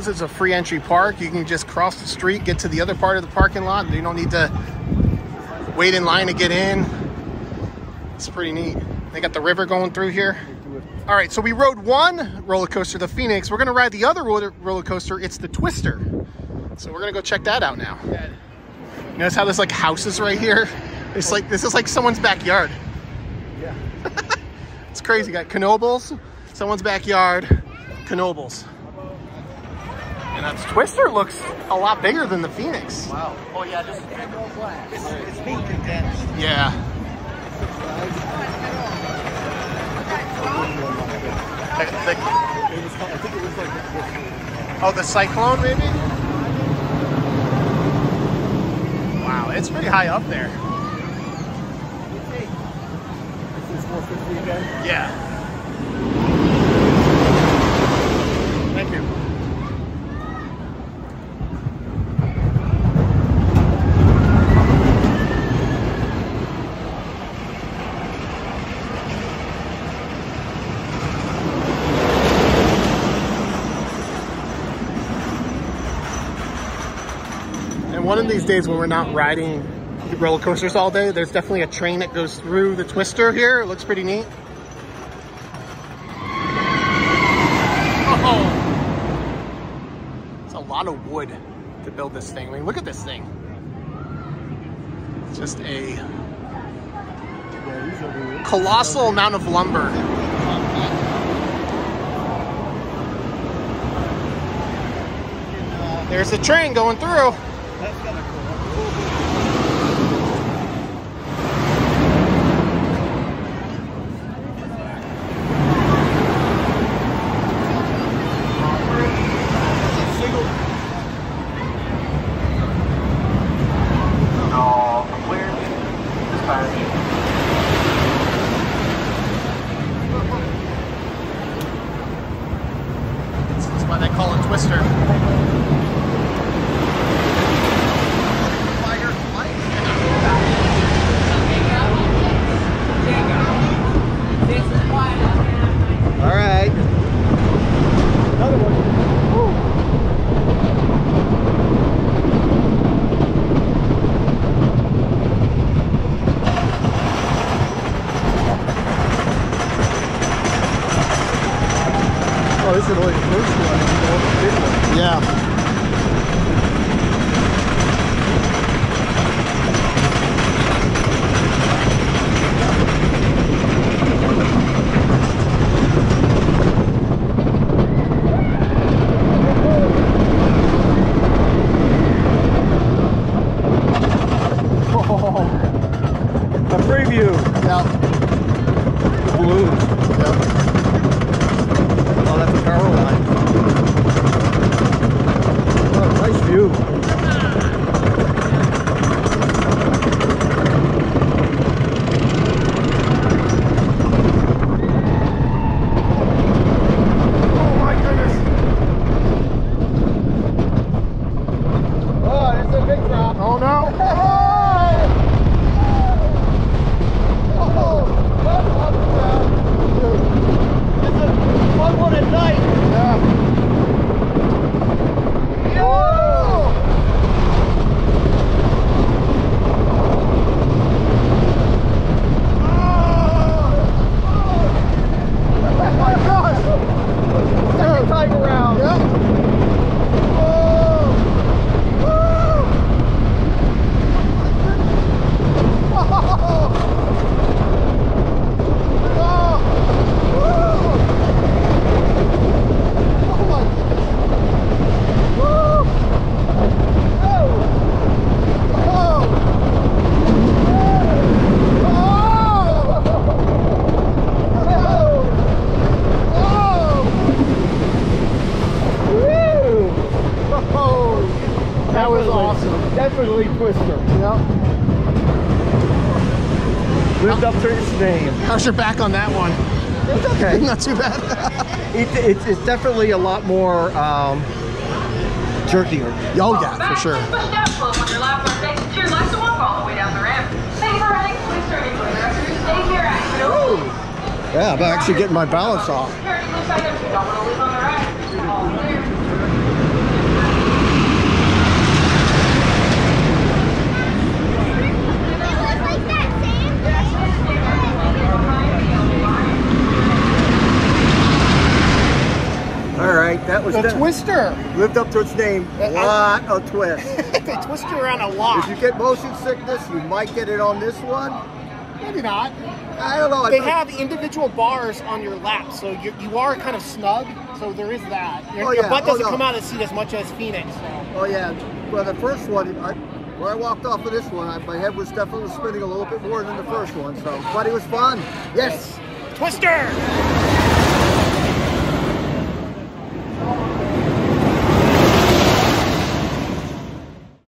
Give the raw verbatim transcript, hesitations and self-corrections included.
because it's a free entry park, you can just cross the street, get to the other part of the parking lot, and you don't need to wait in line to get in. It's pretty neat. They got the river going through here. All right, so we rode one roller coaster, the Phoenix. We're gonna ride the other roller coaster, it's the Twister. So we're gonna go check that out now. You notice how there's like houses right here? It's like, this is like someone's backyard. Yeah. It's crazy, got Knoebels, someone's backyard, Knoebels. And that's Twister looks a lot bigger than the Phoenix. Wow. Oh yeah, this is black. It's, it's being condensed. Yeah. The, the, oh, the Cyclone maybe? Wow, it's pretty high up there. Yeah. Thank you. One of these days when we're not riding roller coasters all day, there's definitely a train that goes through the Twister here. It looks pretty neat. Oh, it's a lot of wood to build this thing. I mean, look at this thing. It's just a colossal amount of lumber. There's the train going through. That's kind of cool. All clear. This is why they call it Twister. Oh, this is the first one, the big one. Yeah. Oh, the preview. Yeah. Blue. Yeah. Oh, that's a power line. Oh, nice view. Oh my goodness. Oh, it's a big drop. Oh no. That was awesome. Definitely Twister. Yep. Lived up to its name. How's your back on that one? It's okay. Not too bad. it, it, it's definitely a lot more um, jerkier. Oh, yeah, for sure. Yeah, I'm actually getting my balance off. The done. Twister. Lived up to its name. A lot of twists. They twist you around a lot. If you get motion sickness, you might get it on this one. Maybe not. I don't know. They have individual bars on your lap, so you, you are kind of snug, so there is that. Your, oh, yeah. your butt doesn't oh, no. come out of the seat as much as Phoenix. So. Oh, yeah. Well, the first one, I, when I walked off of this one, I, my head was definitely spinning a little bit more than the first one, so. But it was fun. Yes. Twister!